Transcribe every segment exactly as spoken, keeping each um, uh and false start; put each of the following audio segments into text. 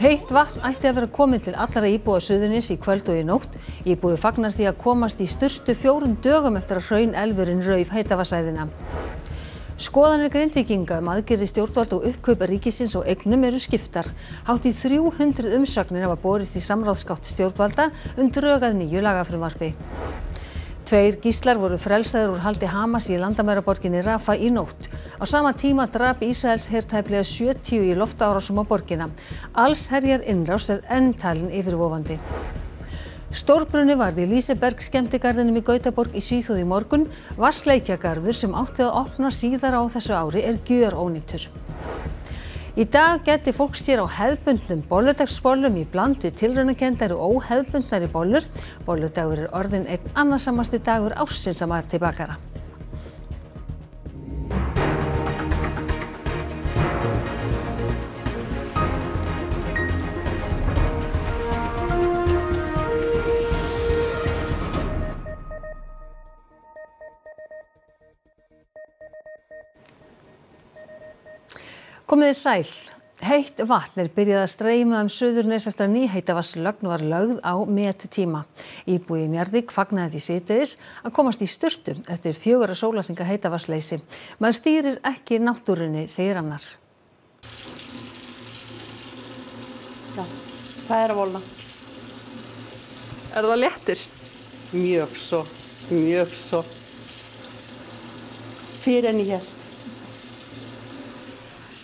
Heitt vatn ætti að vera komið til allra íbúa Suðurnesja í kvöld og í nótt. Íbúi fagnar því að komast í sturtu fjórum dögum eftir að hraunelfurinn rauf heitavatnsæðina. Skoðanir Grindvíkinga um aðgerðir stjórnvalda og uppkaup ríkisins á eignum eru skiptar. Hátt í þrjú hundruð umsagnir hafa borist í samráðsgátt stjórnvalda um drög að nýju lagafrumvarpi. Tveir gíslar voru frelsaðir úr haldi Hamas í landamæraborginni Rafa í nótt. Á sama tíma drap Ísraels her tæplega sjötíu í loftárásum á borgina. Allsherjar innrás er enn talin yfirvofandi. Stórbruni varð í Liseberg skemmtigarðinum í Gautaborg í Svíþjóð í morgun. Vatnsleikjagarður sem átti að opna síðar á þessu ári er gjörónýtur. Í dag geti fólk sér á hefðbundnum bolludagsbollum í bland við tilraunakendari og óhefðbundnari bollur. Bolludagur er orðinn einn annarsamasti dagur ársins að mati bakara. Komið sæl. Heitt vatn er byrjað að streyma um Suðurnes eftir að nýheitavatnslögn var lögð á mettíma. Íbúi Njarðvík fagnaði því síðdegis að komast í sturtu eftir fjögurra sólarhringa heitavatnsleysi. Maður stýrir ekki náttúrunni, segir annar. Já, það er að volna. Er það léttir? Mjög svo, mjög svo. Fyrir enn í hér.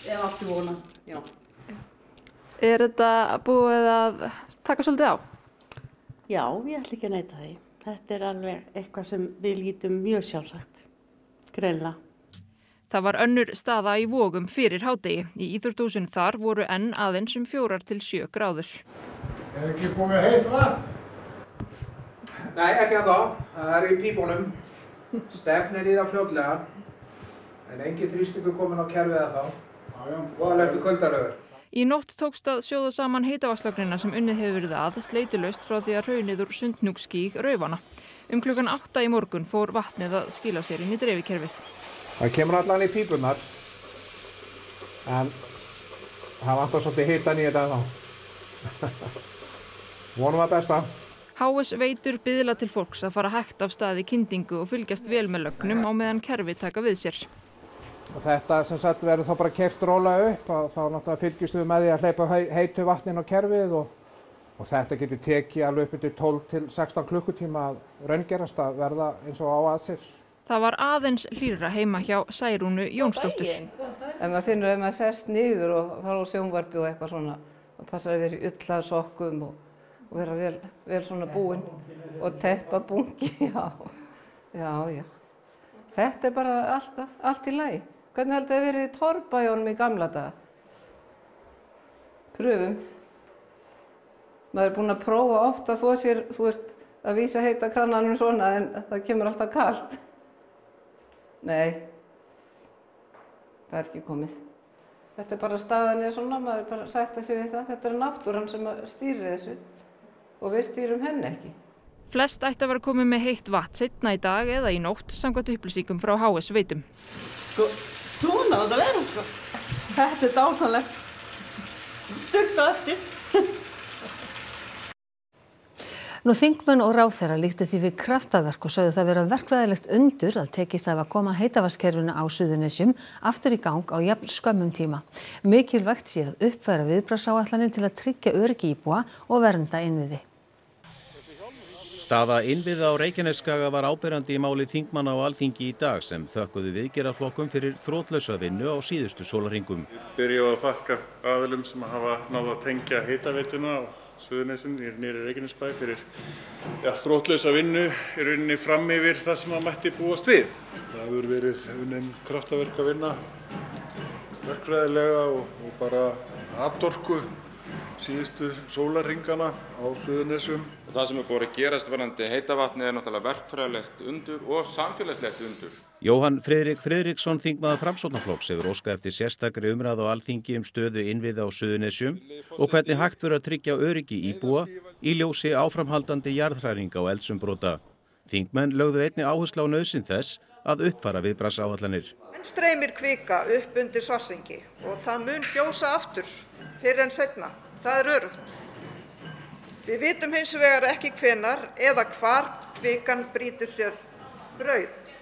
Ef allt er vonað, já. Er þetta búið að taka svolítið á? Já, ég ætla ekki að neita því. Þetta er alveg eitthvað sem við lítum mjög sjálfsagt, greinlega. Það var önnur staða í Vogum fyrir hádegi. Í íþróttahúsinu þar voru enn aðeins um fjórar til sjö gráður. Er ekki komið heitt vatn? Nei, ekki að þá. Það er í pípunum. Stefnir í það fljótlega. En engin þrýstingur komin á kerfið að þá. Í nótt tókst að sjóða saman heitavatnslögnina sem unnið hefur verið að sleitulaust frá því að hraunið úr Sundhnúksgíg raufana. Um klukkan átta í morgun fór vatnið að skila sér inn í dreifikerfið. Það kemur allan í pípunar, en það vantar svolítið hitan í þetta þá. Vonum að besta. H S veitur biðla til fólks að fara hægt af staði kyndingu og fylgjast vel með lögnum á meðan kerfið taka við sér. Og þetta sem sagt verður þá bara keyrt rólega upp og þá náttúrulega fylgjumst við með því að hleypa heitu vatnin á kerfið og, og þetta getur tekið alveg upp til tólf til sextán klukkutíma að raungerast að verða eins og á aðsins. Það var aðeins hlýra heima hjá Særúnu Jónsdóttir. En maður finnur ef maður sest niður og fara á sjónvarpi og eitthvað svona og passar að vera í ullað sokkum og, og vera vel, vel svona búinn og teppa bungi, já, já, já. Þetta er bara allt, allt í lagi. Hvernig heldur það að verið í torrbæjónum í gamla daga? Pröfum. Maður er búinn að prófa ofta þó sér, þú veist, að vísa heita krannanum svona en það kemur alltaf kalt. Nei, það er ekki komið. Þetta er bara staðan eða svona, maður er bara að sætta sig við það. Þetta er náttúran sem stýrir þessu og við stýrum henni ekki. Flest ætti að vera komið með heitt vatn seinna í dag eða í nótt samkvæmt upplýsingum frá H S veitum. Sko, svona þetta verður sko. Þetta er dásamlegt. Stutt á eftir. Nú þingmenn og ráðherra líktu því við kraftaverk og sögðu það vera verkfræðilegt undur að tekist af að koma heitavatnskerfinu á Suðurnesjum aftur í gang á jafn skömmum tíma. Mikilvægt sé að uppfæra viðbragðsáætlanir til að tryggja öryggi íbúa og vernda innviði. Staða innviða á Reykjanesskaga var áberandi í máli þingmanna á Alþingi í dag sem þökkuðu viðgerðarflokkum fyrir þrótlausa vinnu á síðustu sólarhringum. Byrjum að þakka aðilum sem hafa náð að tengja heitaveituna á Suðurnesjum nýri Reykjanesbæ fyrir ja, þrótlausa vinnu í rauninni fram yfir það sem að mætti búast við. Það hefur verið unnin kraftaverk að vinna verkfræðilega og, og bara atorku síðustu sólarringana á Suðurnesjum. Það sem er búið að gerast varðandi heitavatni er náttúrulega verkfræðilegt undur og samfélagslegt undur. Jóhann Friðrik Friðriksson þingmaður Framsóknarflokks hefur óskað eftir sérstakri umræðu á Alþingi um stöðu innviða á Suðurnesjum og hvernig hægt verður að tryggja öryggi íbúa í ljósi áframhaldandi jarðhræringa og eldsumbrota. Þingmenn lögðu einni áherslu á nauðsyn þess að uppfara viðbragðsáætlanir. En streymir kvika upp undir Svartsengi og það mun gjósa aftur fyrr en seinna. Það er öruggt. Við vitum hins vegar ekki hvenar eða hvar kvikan brýtur sér braut,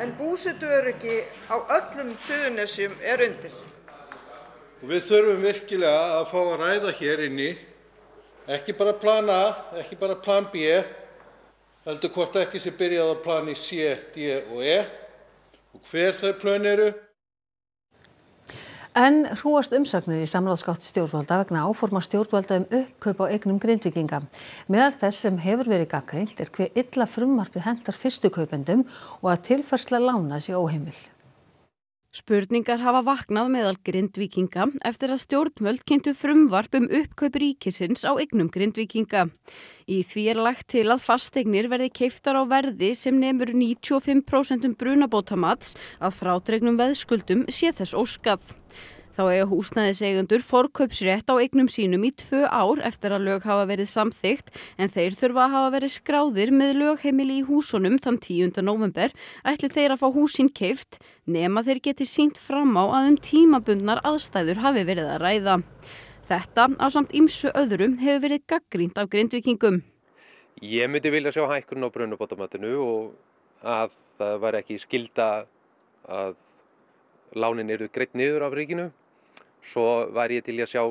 en búsetuöryggi á öllum Suðurnesjum er undir. Og við þurfum virkilega að fá að ræða hér inni, ekki bara plan A, ekki bara plan B, heldur hvort ekki sé byrjað að plani C, D og E, og hver þau plön eru. En hrúast umsagnir í samráðsgátt stjórnvalda vegna áforma stjórnvalda um uppkaup á eignum Grindvíkinga. Meðal þess sem hefur verið gagnrýnt er hve illa frumvarpið hentar fyrstu kaupendum og að tilfærsla lána sé óheimil. Spurningar hafa vaknað meðal Grindvíkinga eftir að stjórnvöld kynntu frumvarp um uppkaup ríkisins á eignum Grindvíkinga. Í því er lagt til að fasteignir verði keyptar á verði sem nemur níutíu og fimm prósent brunabótamats að frádregnum veðskuldum sé þess óskað. Þá eiga húsnæðiseigendur forkaupsrétt á eignum sínum í tvö ár eftir að lög hafa verið samþykkt, en þeir þurfa að hafa verið skráðir með lögheimili í húsunum þann tíunda nóvember ætli þeir að fá húsin keypt, nema þeir geti sýnt fram á að um tímabundnar aðstæður hafi verið að ræða. Þetta ásamt ýmsu öðrum hefur verið gagnrýnt af Grindvíkingum. Ég myndi vilja sjá hækkun á brunabótamatinu og að það var ekki skylda að lánin eru greidd niður af ríkinu. Svo væri ég til að sjá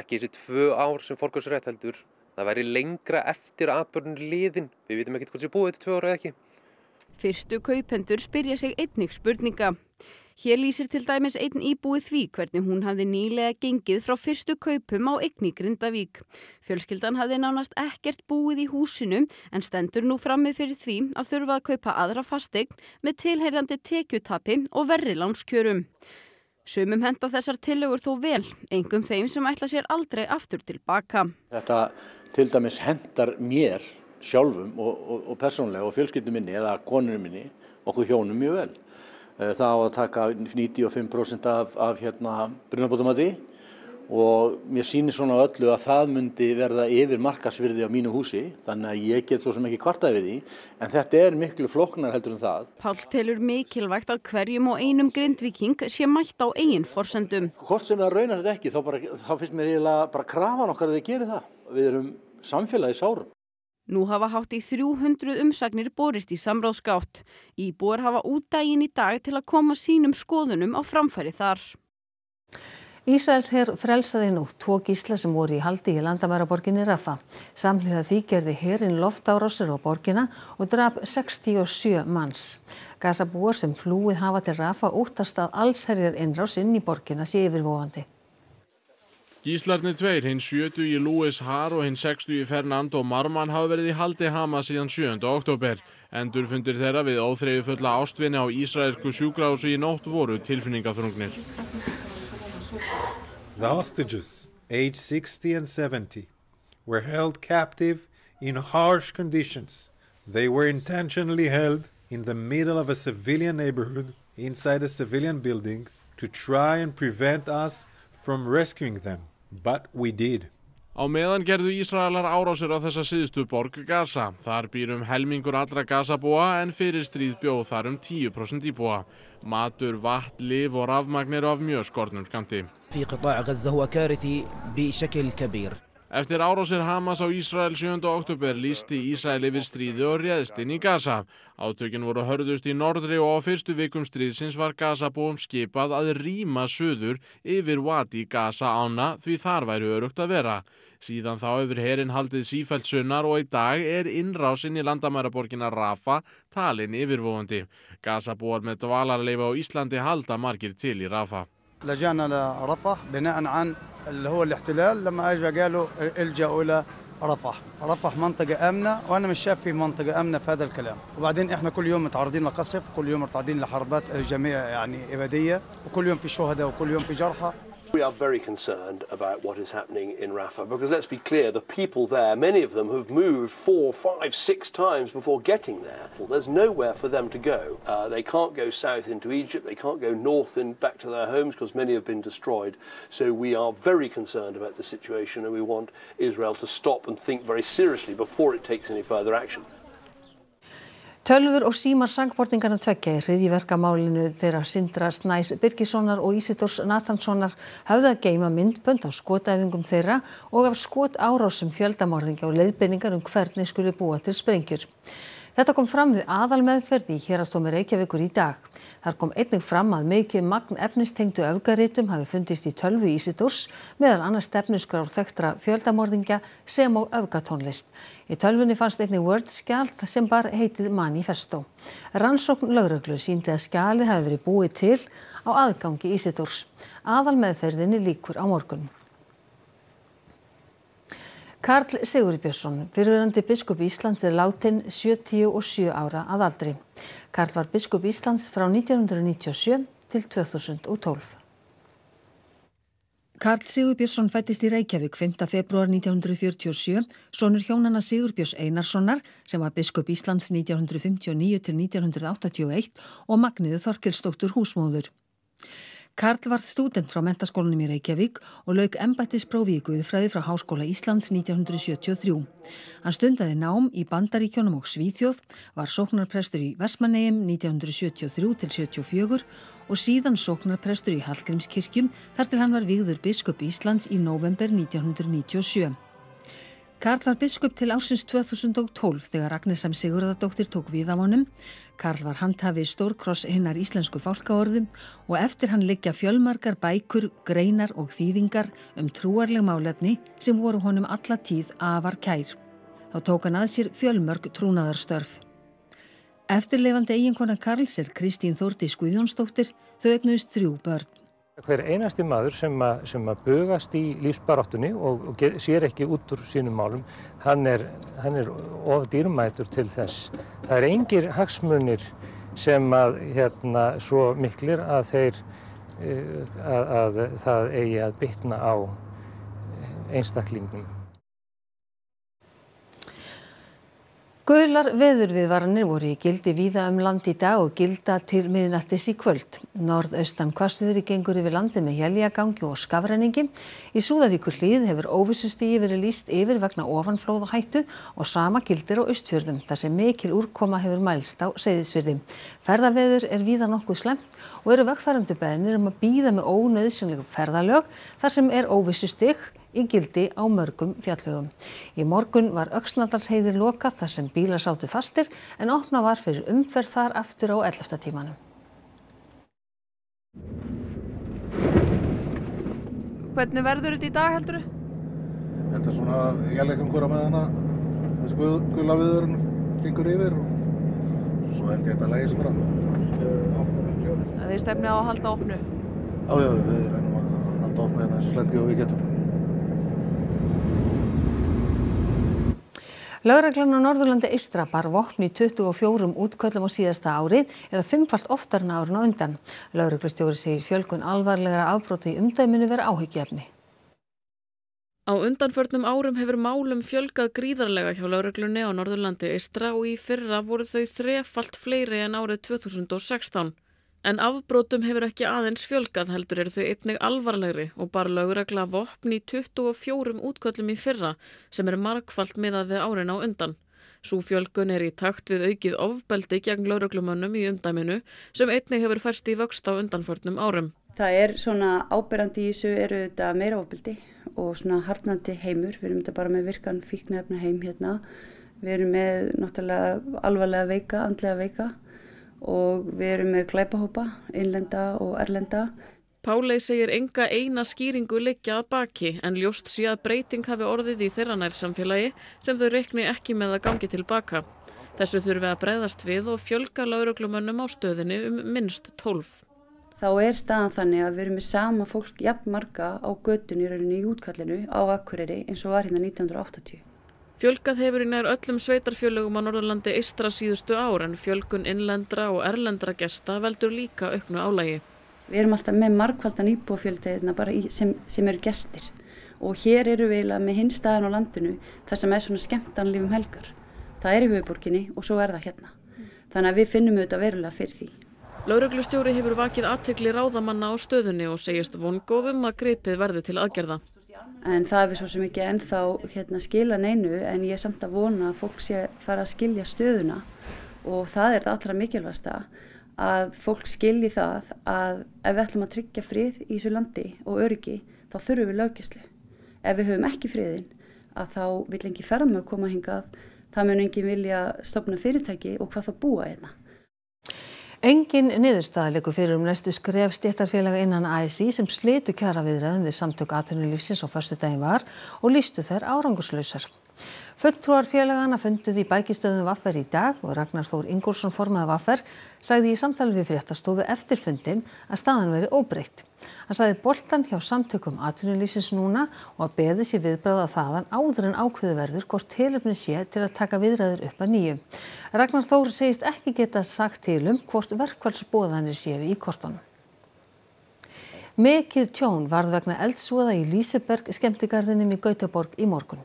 ekki þessi tvö ár sem forkaupsrétt heldur. Það væri lengra eftir atburðun liðin. Við vitum ekkert hvort sé búið þetta tvö ár eða ekki. Fyrstu kaupendur spyrja sig einnig spurninga. Hér lýsir til dæmis einn íbúi því hvernig hún hafði nýlega gengið frá fyrstu kaupum á eign í Grindavík. Fjölskyldan hafði nánast ekkert búið í húsinu en stendur nú frammi fyrir því að þurfa að kaupa aðra fasteign með tilheyrandi tekjutapi og verri lánskjörum. Sumum henta þessar tillögur þó vel, engum þeim sem ætla sér aldrei aftur tilbaka. Þetta til dæmis hentar mér sjálfum og, og, og persónlega og fjölskyldum minni eða konunum minni, okkur hjónum mjög vel. Það á að taka níutíu og fimm prósent af, af hérna, brunabótamati og mér sýnir svona öllu að það myndi verða yfir markasvirði á mínu húsi, þannig að ég get svo sem ekki kvartað við því, en þetta er miklu flóknar heldur en það. Páll telur mikilvægt að hverjum og einum Grindvíking sé mætt á eigin forsendum. Hvort sem það raunar þetta ekki, þá, bara, þá finnst mér eiginlega bara krafan okkar að þið gerir það. Við erum samfélagi sárum. Nú hafa hátt í þrjú hundruð umsagnir borist í samráðsgátt. Íbúar hafa út daginn í dag til að koma sínum skoðunum á framfæri þar. Ísraelsher frelsaði nótt tvo gísla sem voru í haldi í landamæraborginni Rafa. Samhliða því gerði herinn loftárásir á borgina og drap sextíu og sjö manns. Gazabúar sem flúið hafa til Rafa óttast að allsherjar innrás inn í borgina sé yfirvofandi. Gíslarnir tveir, hinn sjötugi Louis Har og hinn sextugi Fernando Marman hafa verið í haldi Hamas síðan sjöunda október. Endurfundir þeirra við óþreyjufulla ástvinni á ísraelsku sjúkrahúsi í nótt voru tilfinningaþrungnir. The hostages, age sixty and seventy, were held captive in harsh conditions. They were intentionally held in the middle of a civilian neighborhood inside a civilian building to try and prevent us from rescuing them, but we did. Á meðan gerðu Ísraelar árásir á þessa síðustu borg Gaza. Þar býr um helmingur allra Gazabúa en fyrir stríð bjó þar um tíu prósent íbúa. Matur, vatn, lyf og rafmagn eru af mjög skornum skammti. Eftir árásir Hamas á Ísrael sjöunda október lýsti Ísrael yfir stríði og réðst inn í Gaza. Átökin voru hörðust í norðri og á fyrstu vikum stríðsins var Gazabúum skipað að rýma suður yfir Wadi Gaza ána því þar væri öruggt að vera. Síðan þá hefur herinn haldið sífellt sunnar og í dag er innrásinn í landamæraborgina Rafa talin yfirvofandi. Gazabúar með dvalarleyfi á Íslandi halda margir til í Rafa. لجأنا لرفح بناء عن اللي هو الاحتلال لما اجى قالوا الجأوا الى رفح، رفح منطقة آمنة وانا مش شايف في منطقة آمنة في هذا الكلام، وبعدين احنا كل يوم متعرضين لقصف، كل يوم متعرضين لحربات جميع يعني إبادية، وكل يوم في شهداء وكل يوم في جرحى. We are very concerned about what is happening in Rafah because let's be clear, the people there, many of them have moved four, five, six times before getting there. Well, there's nowhere for them to go. Uh, they can't go south into Egypt, they can't go north and back to their homes because many have been destroyed. So we are very concerned about the situation and we want Israel to stop and think very seriously before it takes any further action. Tölvur og símar sangborningarna tveggja í hryðjuverkamálinu þeirra Sindra Snæs Birkissonar og Ísidors Nathanssonar höfðu að geyma myndbönd á skotæfingum þeirra og af skotárásum fjöldamorðingja og leiðbeiningar um hvernig skuli búa til sprengjur. Þetta kom fram við aðalmeðferð í héraðsdómi Reykjavíkur í dag. Þar kom einnig fram að mikið magn efnistengdu öfgaritum hafi fundist í tölvu Ísidors, meðal annars stefnuskrár þekktra fjöldamorðingja sem og öfgatónlist. Í tölvunni fannst einnig Word-skjald sem bar heitið Manifesto. Rannsókn lögreglu sýndi að skjalið hafi verið búið til á aðgangi Ísidors. Aðalmeðferðinni líkur á morgun. Karl Sigurbjörnsson, fyrrverandi biskup Íslands, er látinn sjötíu og sjö ára að aldri. Karl var biskup Íslands frá nítján hundruð níutíu og sjö til tvö þúsund og tólf. Karl Sigurbjörnsson fættist í Reykjavík fimmta febrúar nítján hundruð fjörutíu og sjö, sonur hjónanna Sigurbjörns Einarssonar sem var biskup Íslands nítján hundruð fimmtíu og níu til nítján hundruð áttatíu og eitt og Magníður Þorkelsdóttur húsmóður. Karl var stúdent frá menntaskólanum í Reykjavík og lauk embættisprófi í guðfræði frá Háskóla Íslands nítján hundruð sjötíu og þrjú. Hann stundaði nám í Bandaríkjunum og Svíþjóð, var sóknarprestur í Vestmannaeyjum nítján hundruð sjötíu og þrjú til nítján hundruð sjötíu og fjögur og síðan sóknarprestur í Hallgrímskirkju þar til hann var vígður biskup Íslands í nóvember nítján hundruð níutíu og sjö. Karl var biskup til ársins tvö þúsund og tólf þegar Agnes Sigurðardóttir tók við af honum. Karl var handhafi stórkross hinnar íslensku fálkaorðum og eftir hann liggja fjölmargar bækur, greinar og þýðingar um trúarleg málefni sem voru honum alla tíð afar kær. Þá tók hann að sér fjölmörg trúnaðarstörf. Eftirlifandi eiginkona Karls er Kristín Þórdís Guðjónsdóttir, þau eignuðust þrjú börn. Hver einasti maður sem að, sem að bugast í lífsbaráttunni og, og get, sér ekki út úr sínum málum, hann er, hann er of dýrmætur til þess. Það er engir hagsmunir sem að, hérna, svo miklir að, þeir, að, að það eigi að bitna á einstaklingum. Gular veðurviðvaranir voru í gildi víða um land í dag og gilda til miðnættis í kvöld. Norðaustan hvassviðri gengur yfir landi með éljagangi og skafrenningi. Í Súðavíkurhlíð hefur óvissustigi verið lýst yfir vegna ofanflóðahættu og sama gildir á Austfjörðum þar sem mikil úrkoma hefur mælst á Seyðisfjörði. Ferðaveður er víða nokkuð slæmt og eru vegfarendur beðnir um að bíða með ónauðsynlegum ferðalög þar sem er óvissustig í gildi á mörgum fjallvegum. Í morgun var Öxnadalsheiði lokað þar sem bílar sátu fastir en opna var fyrir umferð þar aftur á ellefta tímanum. Hvernig verður þetta í dag heldur? Þetta er svona, ég leik um hverja með hana, þessi guð, gula viðurinn gengur yfir og svo held ég þetta legist bara. Það er stefni á að halda opnu? Já, já, við reynum að halda opnu hérna eins og lengi og við getum. Lögreglan á Norðurlandi eystra bar vopn í tuttugu og fjórum útköllum á síðasta ári eða fimmfalt oftar en árin á undan. Lögreglustjóri segir fjölgun alvarlegra afbrota í umdæminu vera áhyggjuefni. Á undanförnum árum hefur málum fjölgað gríðarlega hjá lögreglunni á Norðurlandi eystra og í fyrra voru þau þrefalt fleiri en árið tvö þúsund og sextán. En afbrotum hefur ekki aðeins fjölgað heldur eru þau einnig alvarlegri og bar lögregla vopn í tuttugu og fjórum útköllum í fyrra sem er margfalt miðað við árin á undan. Sú fjölgun er í takt við aukið ofbeldi gegn lögreglumönnum í umdæminu sem einnig hefur færst í vöxt á undanförnum árum. Það er svona áberandi í þessu eru þetta meira ofbeldi og svona harðnandi heimur. Við erum þetta bara með virkan fíkniefna heim hérna. Við erum með náttúrulega alvarlega veika, andlega veika. Og við erum með glæpahópa, innlenda og erlenda. Pálei segir enga eina skýringu liggja að baki, en ljóst sé að breyting hafi orðið í þeirra nærsamfélagi sem þau reikni ekki með að gangi tilbaka. Þessu þurfi að bregðast við og fjölga lögreglumönnum á stöðinni um minnst tólf. Þá er staðan þannig að við erum með sama fólk jafn marga á götunni í útkallinu á Akureyri eins og var hérna nítján áttatíu. Fjölgað hefur í nær öllum sveitarfjölugum á Norðurlandi eystra síðustu ár en fjölgun innlendra og erlendra gesta veldur líka auknu álagi. Við erum alltaf með margfaldan íbúafjölda bara í, sem, sem eru gestir og hér eru við með hinn staðan á landinu þar sem er svona skemmtanalíf um helgar. Það er í höfuðborginni og svo er það hérna. Þannig að við finnum auðvitað verulega fyrir því. Lögreglustjóri hefur vakið athygli ráðamanna á stöðunni og segist vongóðum að gripið verði til aðgerða. En það er við svo sem ekki ennþá hérna, skila neinu en ég er samt að vona að fólk sé fara að skilja stöðuna og það er allra mikilvægasta að fólk skilji það að ef við ætlum að tryggja frið í þessu landi og öryggi þá þurfum við löggæslu. Ef við höfum ekki friðin að þá vill enginn ferðamaður koma hingað, það mun enginn vilja stofna fyrirtæki og hvað þá búa hérna. Engin niðurstaða liggur fyrir um næstu skref stéttarfélaga innan A S Í sem slitu kjaraviðræðum við samtök atvinnulífsins á föstudaginn var og lýstu þær árangurslausar. Fulltrúar félagana funduðu í bækistöðum V R í dag og Ragnar Þór Ingólfsson formaður V R sagði í samtali við fréttastofu eftir fundinn að staðan væri óbreytt. Hann sagði boltann hjá samtökum atvinnulífsins núna og að beðið sé viðbragða þaðan áður en ákveðið verður hvort tilefni sé til að taka viðræður upp að nýju. Ragnar Þór segist ekki geta sagt til um hvort verkfallsboðanir séu í kortunum. Mikið tjón varð vegna eldsvoða í Liseberg skemmtigarðinum í Gautaborg í morgun.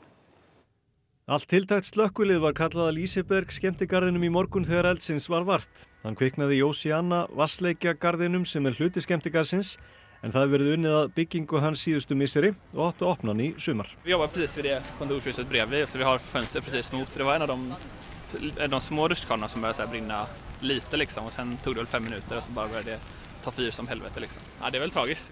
Allt tiltækt slökkvilið var kallað að Liseberg skemmtigarðinum í morgun þegar eldsins var vart. Hann kviknaði í Ósíana vatnsleikjagarðinum sem er hluti skemmtigarðsins, en það hefur verið unnið að byggingu hans síðustu misseri og átti að opna hann í sumar. Vi jobbar precis vid det kontorshuset bredvid, så vi har fönster precis mot. Det var en av de, de små rutschkanorna som började så här brinna lite liksom, och sen tog det väl fem minuter och så bara började det ta fyr som helvete liksom. Ja, det är väl tragiskt.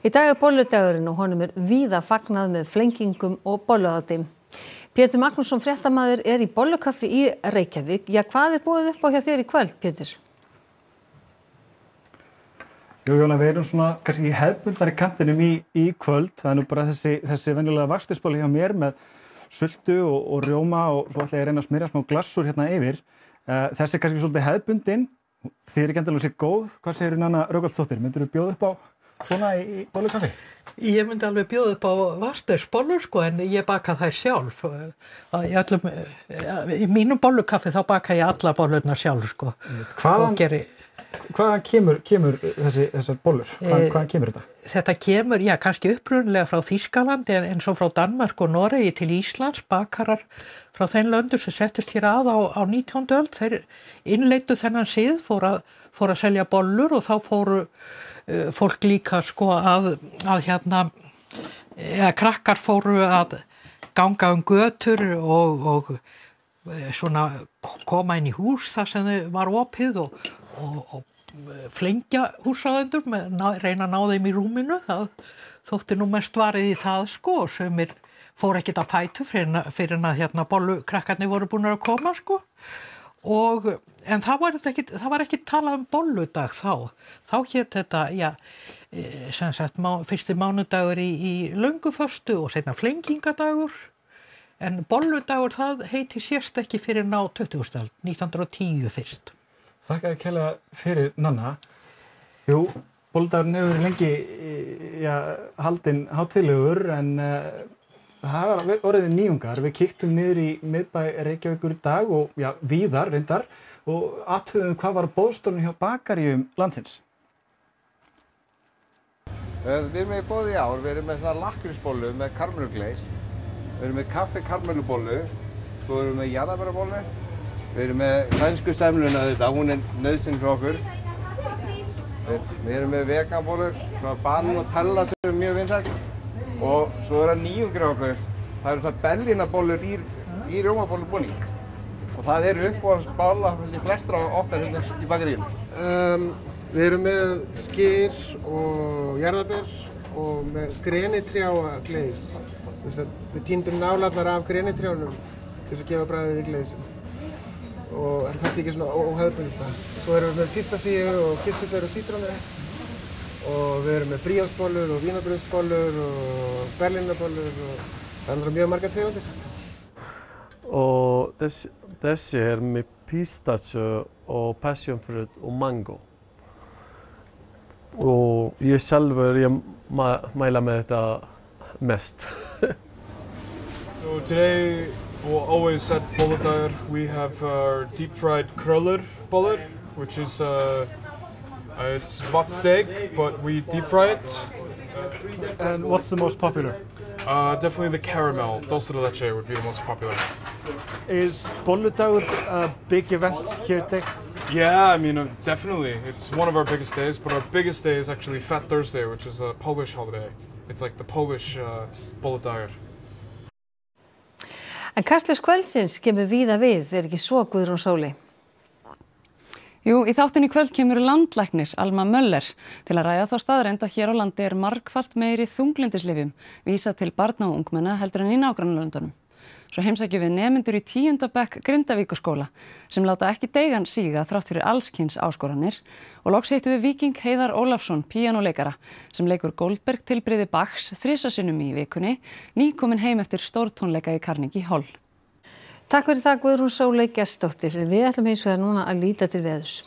Í dag er bolludagurinn og honum er víða fagnað með flengingum og bolluhátíð. Peter Magnússon fréttamaður er í bollukaffi í Reykjavík. Já, hvað er boðið upp á hjá þér í kvöld, Pétur? Jú, Jóna, við erum svona kannski í hefðbundari kantinum í, í kvöld. Það er nú bara þessi, þessi venjulega vaxtisbóli hjá mér með sultu og, og rjóma og svo ætla ég að reyna að smyrja smá glassur hérna yfir. Uh, þessi er kannski svolítið hefðbundin. Þið er ekki endilega sér góð. Hvað segir Nanna Rögnvaldsdóttir? Myndirðu bjóða upp á svona í bollukaffi? Ég myndi alveg bjóða upp á vatnsbollur sko, en ég baka þær sjálf. Ég ætlum, í mínum bollukaffi þá baka ég alla bollurnar sjálf sko. Hvaðan, geri... hvaðan kemur, kemur þessi, þessar bollur? Hvaðan, e... hvaðan kemur þetta? Þetta kemur, já, kannski upprunalega frá Þýskalandi en eins og frá Danmark og Noregi til Íslands, bakarar frá þeim löndum sem settist hér að á, á nítjándu öld. Þeir innleiddu þennan sið, fór að, fór að selja bollur og þá fóru fólk líka sko að, að hérna, eða krakkar fóru að ganga um götur og, og svona koma inn í hús þar sem þau var opið og, og, og flengja húsráðendur með reyna að ná þeim í rúminu. Það þótti nú mest varið í það sko og sumir fór ekkert að fætu fyrir, fyrir að hérna bollukrakkarnir voru búin að koma sko. Og, en það var ekki, það var ekki talað um bolludag þá, þá hét þetta, já, sem sagt, má, fyrsti mánudagur í, í lönguföstu og seinna flengingadagur, en bolludagur það heiti sérst ekki fyrir ná tuttugustu öld, nítján tíu fyrst. Þakka að kella fyrir Nanna. Jú, bolludagurinn hefur lengi, já, haldinn hátíðlegur, en uh, það var orðið nýjungar. Við kíktum niður í miðbæ Reykjavíkur í dag og já, víðar reyndar og athugum hvað var boðstólinn hjá bakaríum landsins. Við erum með boði í ár, við erum með svona lakkrísbollu með karmelugleis, við erum með kaffi-karmelubollu, svo erum við með jarðabærabollu, við erum með sænsku semluna þetta, hún er nauðsyn frá okkur. Við erum með veganbollur, svona banan og tella sem er mjög vinsælt. Og svo er það nýjungur okkur, það eru svona bellinabollur í, í rjómabollubúning og það eru uppáhaldsbolla í flestra okkar hérna í bakaríinu. Um, við erum með skyr og jarðaber og með grenitrjáa gleðis. Við týndum nálarnar af grenitrjánum til þess að gefa bragðið í gleðisinn og er það sé ekki svona óhefðbundið það. Svo erum við með pistasíu og kirsuber og sítrónur. Og við erum með bríásbollur og vínabrauðsbollur og berlinabollur og það er mjög margar tegundir. Og þessi, þessi er með pistachio og passionfruit og mango. Og ég sjálfur ég mæla með þetta mest. So today we'll always at bolludagur we have our deep fried kröllur bollur, which is uh, Uh, it's pot steak, but we deep fry it. And what's the most popular? Uh, definitely the caramel. Dulce de leche would be the most popular. Is Bolludagur a big event here today? Yeah, I mean, uh, definitely. It's one of our biggest days, but our biggest day is actually Fat Thursday, which is a Polish holiday. It's like the Polish uh, Bolludagur. En Kastljós kvöldsins kemur víða við, er ekki svo Guðrún Sóley? Jú, í þáttinni kvöld kemur landlæknir Alma Möller til að ræða þá staðreynd að hér á landi er margfalt meiri þunglyndislyfjum vísað til barna og ungmenna heldur en í nágrannalöndunum. Svo heimsækjum við nemendur í tíunda bekk Grindavíkurskóla sem láta ekki deigan síga þrátt fyrir alls kyns áskoranir og loks heitum við Víking Heiðar Ólafsson píanóleikara sem leikur Goldberg tilbrigði Bachs þrisvar sinnum í vikunni, nýkominn heim eftir stórtónleika í Carnegie Hall. Takk fyrir það Guðrún Sóley Gestsdóttir. Við ætlum hins vegar núna að líta til veðurs.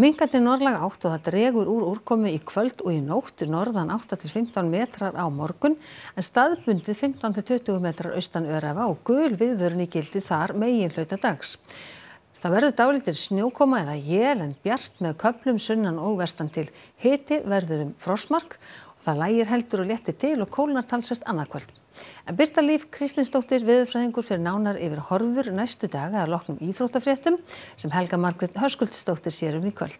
Minkandi norðlæg átt og það dregur úr úrkomu í kvöld og í nótt, norðan átta til fimmtán metrar á morgun, en staðbundið fimmtán til tuttugu metrar austan örefa og gul viðvörun í gildi þar megin hluta dags. Það verður dálítil snjókoma eða él en bjart með köflum sunnan og vestan til. Hiti verður um frostmark og það lægir heldur og léttir til og kólnar talsvert annað kvöld. En Birta Líf Kristinsdóttir veðurfræðingur fyrir nánar yfir horfur næstu daga að loknum íþróttafréttum sem Helga Margrét Höskuldsdóttir sér um í kvöld.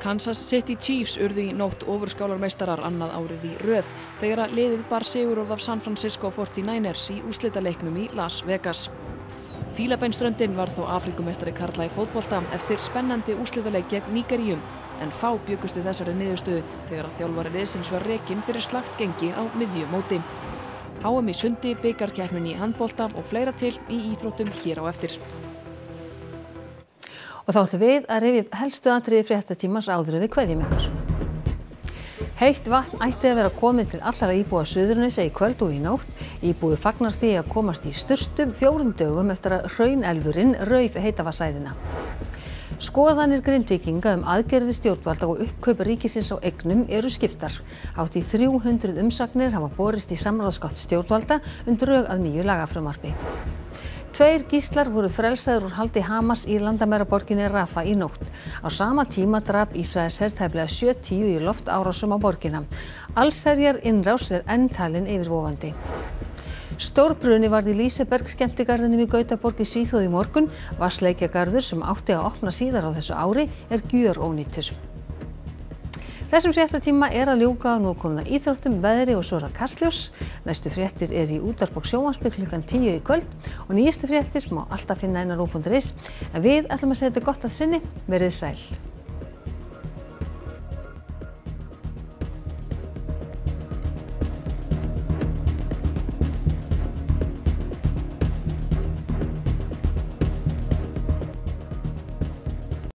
Kansas City Chiefs urðu í nótt ofurskálarmeistarar annað árið í röð þegar að liðið bar sigurorð af San Francisco forty-niners í úrslitaleiknum í Las Vegas. Fílabeinsströndin var þó Afríkumeistari karla í fótbolta eftir spennandi úrslitaleik gegn Nígeríu. En fá bjuggust við þessari niðurstöðu þegar að þjálfari liðsins var rekinn fyrir slakt gengi á miðju móti. H M í sundi, bikarkeppnin í handbolta og fleira til í íþróttum hér á eftir. Og þá ætlum við að rifja upp helstu atriði fréttatímans áður en við kveðjum ykkur. Heitt vatn ætti að vera komið til allra íbúa Suðurnesja í kvöld og í nótt. Íbúi fagnar því að komast í sturtu fjórum dögum eftir að hraunelfurinn rauf heitavatnssæðina. Skoðanir Grindvíkinga um aðgerðir stjórnvalda og uppkaup ríkisins á eignum eru skiptar. Hátt í þrjú hundruð umsagnir hafa borist í samráðsgátt stjórnvalda um drög að nýju lagafrumvarpi. Tveir gíslar voru frelsaðir úr haldi Hamas í landamæraborginni Rafa í nótt. Á sama tíma drap Ísraelsher tæplega sjö tíu í loftárásum á borginna. Allsherjar innrás er enn talin yfirvofandi. Stórbruni varð í Liseberg skemmtigarðinum í Gautaborg í Svíþjóð í morgun. Vatnsleikjagarður sem átti að opna síðar á þessu ári er gjörónýtur. Þessum fréttatíma er að ljúka og nú komum það íþróttum, veðri og svo er það Kastljós. Næstu fréttir er í útvarp og sjónvarpi klukkan tíu í kvöld og nýjustu fréttir má alltaf finna á rúv punktur is. En við ætlum að segja þetta gott að sinni, verið sæl.